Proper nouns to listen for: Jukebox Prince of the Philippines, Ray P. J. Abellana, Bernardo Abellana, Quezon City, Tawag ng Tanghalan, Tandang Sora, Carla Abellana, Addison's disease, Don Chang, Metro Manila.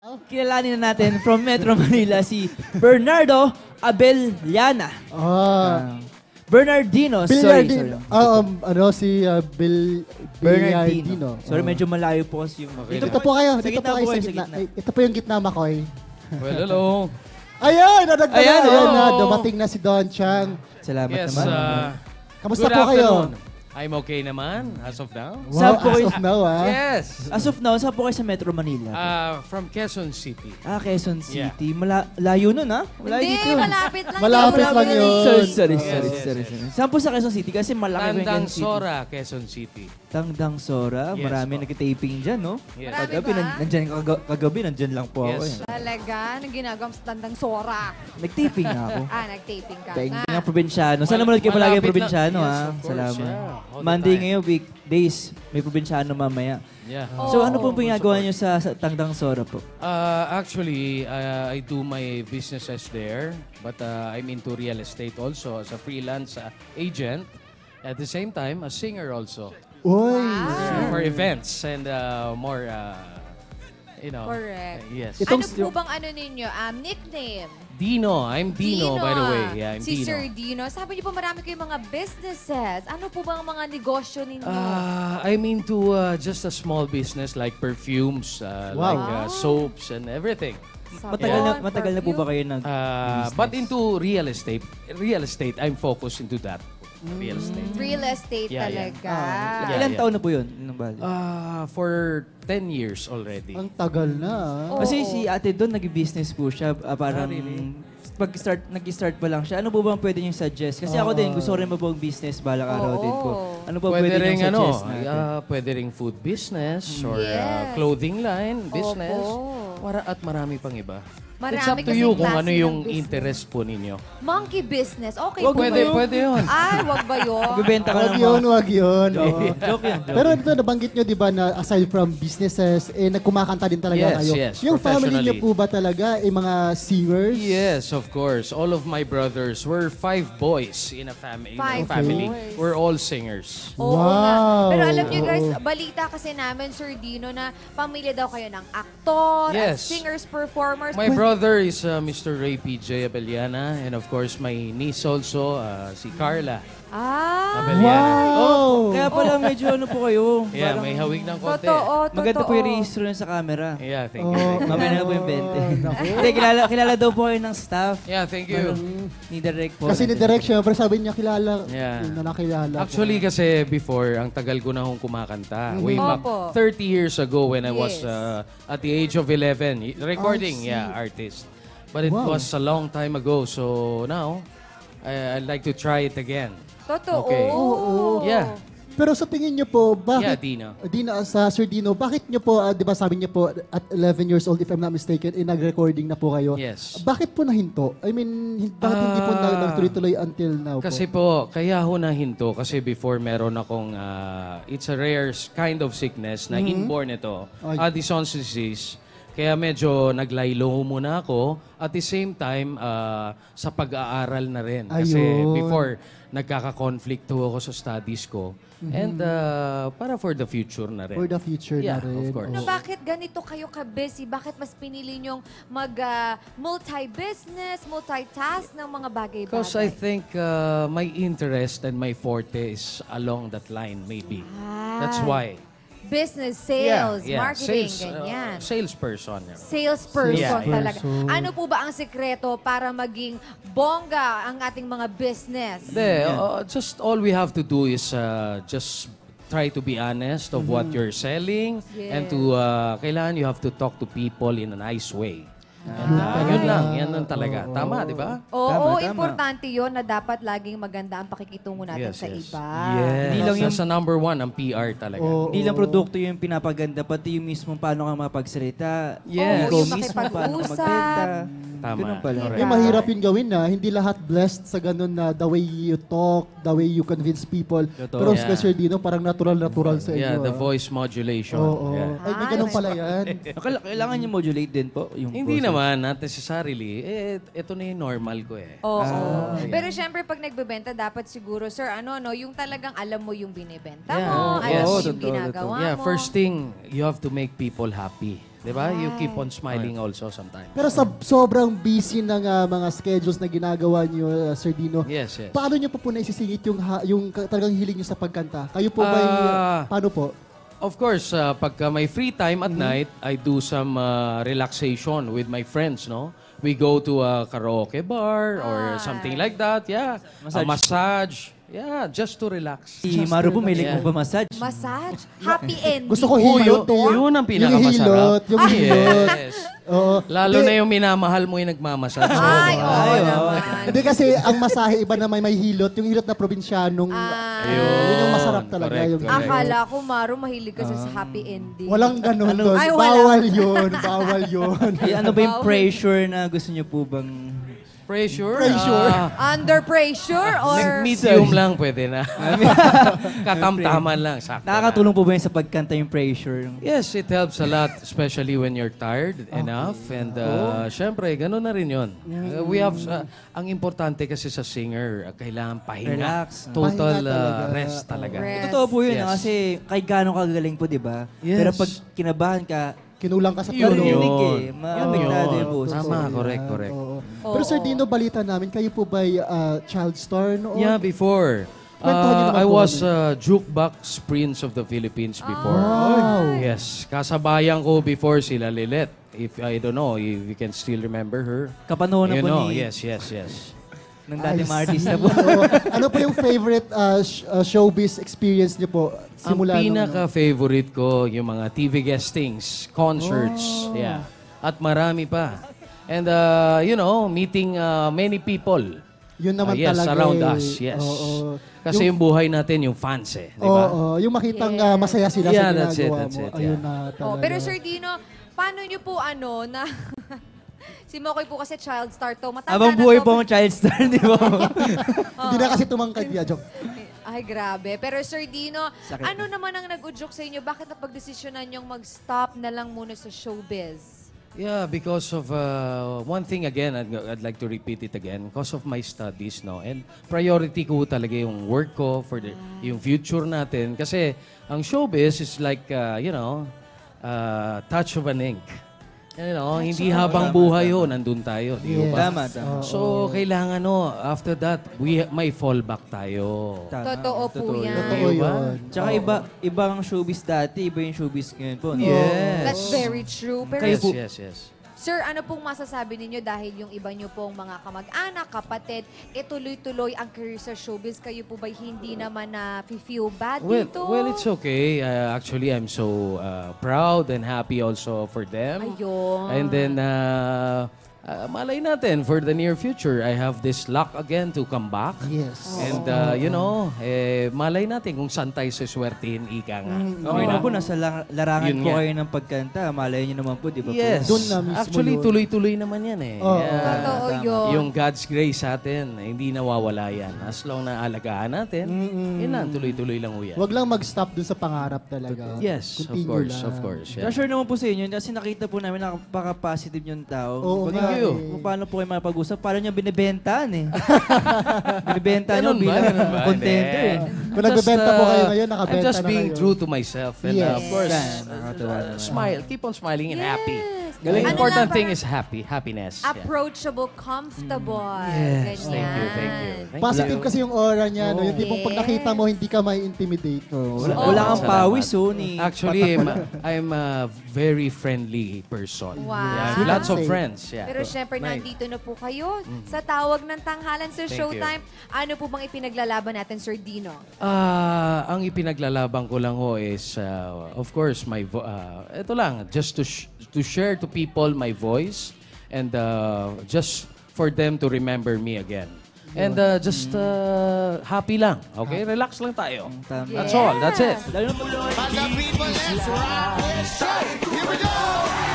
Kilalanin na natin from Metro Manila si Bernardo Abellana. Bernardino, sorry. Bernardino. Sorry, medyo malayo po kasi yung makita. Dito po kayo, dito po kayo sa gitna. Ito po yung gitna, Makoy. Well, hello. Ayan, nadagdagan. Ayan na, dumating na si Don Chang. Salamat naman. Kamusta po kayo? I'm okay naman, as of now. Wow, as of now, ah? Yes. As of now, saan po kayo sa Metro Manila? From Quezon City. Ah, Quezon City. Layo nun, ah? Hindi, malapit lang. Malapit lang yun. Sorry. Saan po sa Quezon City? Kasi malaki po yung Quezon City. Tandang Sora, Quezon City. Tandang Sora. Marami nagtitaping dyan, no? Yes. Marami ba? Nandyan kagabi, nandyan lang po ako. Talaga? Ginagawa sa Tandang Sora. Nagtaping na ako. Nagtaping ka. Thank you ng probinsyano. Sana manood kayo palagi ng probinsyano, ah. Salamat. Monday ngayon, weekdays, may probinsyano mamaya. Yeah. So ano pong pinagawa nyo sa Tandang Sora po? Actually, I do my businesses there. But I'm into real estate also as a freelance agent. At the same time, a singer also. Wow. For events and more, you know. Correct. Yes. Ano po bang ano ninyo? Nickname? Dino. I'm Dino, by the way. Yeah, I'm Dino. Si Sir Dino. Sabi niyo po marami kayong mga businesses. Ano po ba ang mga negosyo ninyo? I'm into just a small business like perfumes, like soaps and everything. Matagal na po ba kayo nag business? But into real estate. Real estate, I'm focused into that. Real estate. Real estate talaga. Ilan taon na po yun? For 10 years already. Ang tagal na. Kasi si ate doon nag-business po siya. Parang nag-start pa lang siya. Ano po ba ang pwede niyong suggest? Kasi ako din, gusto rin mo bang business balang araw din ko. Ano po pwede niyong suggest natin? Pwede rin food business or clothing line business. At marami pang iba. It's up to you kung ano yung interest po ninyo. Monkey business. Okay po. Pwede yun. Ay, wag ba yun? Magbibenta ka ng mga... Wag yun. Joke yan. Pero ito, nabanggit nyo, di ba, na aside from businesses, eh, nagkumakanta din talaga kayo. Yes, yung family nyo po ba talaga, eh, mga singers? Yes, of course. All of my brothers were 5 boys in a family. We're all singers. Wow. Pero alam nyo guys, balita kasi namin, Sir Dino, na pamilya daw kayo ng aktor, singers, performers. My brother is Mr. Ray P. J. Abellana, and of course my niece also, si Carla Abellana. Wow! Kaya pala medyo ano po kayo. Yeah, may hawig ng konti. Totoo. Maganda po yung registro na sa camera. Yeah, thank you. Mamaya na po yung 20. Kilala daw po kayo ng staff. Yeah, thank you. Ni Direk po. Kasi ni Direk syempre sabi niya kilala. Actually kasi before, ang tagal ko na akong kumakanta. Way back 30 years ago when I was at the age of 11. Recording, artist. But it was a long time ago, so now, I'd like to try it again. Totoo. Yeah. Pero sa tingin niyo po, bakit... Yeah, Dino. Dino, sa Sir Dino, bakit niyo po, di ba sabi niyo po, at 11 years old, if I'm not mistaken, nag-recording na po kayo. Yes. Bakit po nahinto? I mean, bakit hindi po nagtuloy-tuloy until now po? Kasi po, kaya ho nahinto. Kasi before, meron akong... it's a rare kind of sickness na inborn ito. Addison's disease. Kaya medyo naglaylo muna ako. At the same time, sa pag-aaral na rin. Kasi before, nagkaka-conflicto ako sa studies ko. And para for the future na rin. For the future na rin. Yeah, of course. No, bakit ganito kayo ka-busy? Bakit mas pinili niyong mag-multi-business, multitask ng mga bagay-bagay? Because I think my interest and my forte is along that line, maybe. That's why. Business, sales, marketing, ganyan. Salesperson. Salesperson talaga. Ano po ba ang sekreto para maging bongga ang ating mga business? Just all we have to do is just try to be honest of what you're selling and to, kailangan you have to talk to people in a nice way. Yun lang, yan nun talaga. Tama, di ba? Oo, importante yun na dapat laging maganda ang pakikitungo natin sa iba. Yes, sa #1, ang PR talaga. Hindi lang produkto yung pinapaganda, pati yung mismong paano ka mapagsalita. Yes. Yung makipag-usap. Tama. Eh, mahirap yun gawin na. Hindi lahat blessed sa ganun na the way you talk, the way you convince people. Pero especially dito, parang natural-natural sa inyo. Yeah, the voice modulation. Ay, may ganun pala yan. Kailangan nyo modulate din po yung process. Naman, not necessarily. Eh, ito na yung normal ko eh. Pero syempre, pag nagbebenta, dapat siguro, sir, yung talagang alam mo yung binibenta mo, alam mo yung ginagawa mo. Yeah, first thing, you have to make people happy. Diba? You keep on smiling also sometimes. Pero sa sobrang busy ng mga schedules na ginagawa niyo, Sir Dino, yes, yes. Paano niyo po naisisingit yung talagang hiling niyo sa pagkanta? Kayo po ba, paano po? Of course, pagka may free time at night, I do some relaxation with my friends, no? We go to a karaoke bar or something like that, yeah. Massage. A massage. Yeah, just to relax. Si Maru bumilig mo ba massage? Massage? Happy ending. Gusto ko hilot. Yun ang pinakamasarap. Yung hilot. Lalo na yung minamahal mo yung nagmamassage. Ay, oo naman. Hindi kasi ang masahe iba na may hilot. Yung hilot na probinsyanong. Yun yung masarap talaga. Akala ko, Maru, mahilig kasi sa happy ending. Walang ganun doon. Bawal yun. Bawal yun. Ano ba yung pressure na gusto niyo po bang... Pressure? Pressure. Under pressure or... Medium lang pwede na. Katamtaman lang. Nakakatulong po ba yun sa pagkanta yung pressure? Yes, it helps a lot. Especially when you're tired enough. And syempre, ganun na rin yun. We have... Ang importante kasi sa singer, kailangan pahinga. Relax. Total rest talaga. Totoo po yun. Kasi kahit gano'ng kagaling po, di ba? Pero pag kinabahan ka, kinulang ka sa tono. Yun. Tama, correct, correct. Pero Sir Dino, balita namin, kayo po ba child star noon? Yeah, before. I was Jukebox Prince of the Philippines before. Yes, kasabayan ko before sila Lilet. If I don't know, if you can still remember her. Kapanoon na po ni... Yes, yes, yes. Nang dating artista po. Ano po yung favorite showbiz experience niyo po? Simula ang pinaka-favorite ko, yung mga TV guestings, concerts, yeah. At marami pa. And, you know, meeting many people. Yun naman yes, talaga. Yes, around us, yes. Kasi yung buhay natin, yung fans eh, di ba? Yung makitang masaya sila sa ginagawa mo. Ayun na talaga. Pero Sir Dino, paano niyo po ano na... Si Mokoy po kasi child star to. Abang buhay po ang child star, di ba? Hindi na kasi tumangkad niya, joke. Ay, grabe. Pero Sir Dino, ano naman ang nag-udyok sa inyo? Bakit napag-desisyonan niyong mag-stop na lang muna sa showbiz? Yeah, because of one thing again, I'd like to repeat it again. Because of my studies, no? And priority ko talaga yung work ko for yung future natin. Kasi ang showbiz is like, you know, touch of an ink. You know, hindi habang buhay ho, nandun tayo. Tama, tama. So, kailangan no, after that, may fallback tayo. Totoo po yan. Totoo yun. Tsaka iba ang showbiz dati, iba yung showbiz ngayon po. Yes. That's very true. Yes, yes, yes. Sir, ano pong masasabi ninyo dahil yung iba nyo pong mga kamag-anak, kapatid, ituloy-tuloy ang career sa showbiz. Kayo po ba hindi naman na-feel bad dito? Well, it's okay. Actually, I'm so proud and happy also for them. Ayun. And then, malay natin, for the near future, I have this luck again to come back. Yes. And, you know, malay natin kung saan tayo saswertihin, ika nga. Okay na po, nasa larangan po kayo ng pagkanta. Malay nyo naman po, di ba? Yes. Actually, tuloy-tuloy naman yan eh. Totoo yun. Yung God's grace sa atin, hindi nawawala yan. As long na alagaan natin, yun lang, tuloy-tuloy lang yan. Huwag lang mag-stop dun sa pangarap talaga. Yes, of course, of course. Pressure naman po sa inyo, kasi nakita po namin nakapaka-positive yung tao. Oo, thank you. Kung paano po kayo mapag-usap, parang nyo binibentaan eh. Binibentaan nyo bilang kontento eh. Kung nagbibenta po kayo ngayon, nakabenta na kayo. I'm just being true to myself. And of course, smile. Keep on smiling and happy. The important thing is happy, happiness. Approachable, comfortable. Yes, thank you, thank you. Positive kasi yung aura niya. Yung tipong pag nakita mo, hindi ka mai-intimidate. Wala kang pawis. Actually, I'm a very friendly person. Lots of friends. Pero syempre, nandito na po kayo sa Tawag ng Tanghalan, Sir Showtime. Ano po bang ipinaglalaban natin, Sir Dino? Ang ipinaglalaban ko lang ho is, of course, ito lang, just to share to people my voice and just for them to remember me again. And just happy lang. Okay? Relax lang tayo. That's all. That's it. Here we go!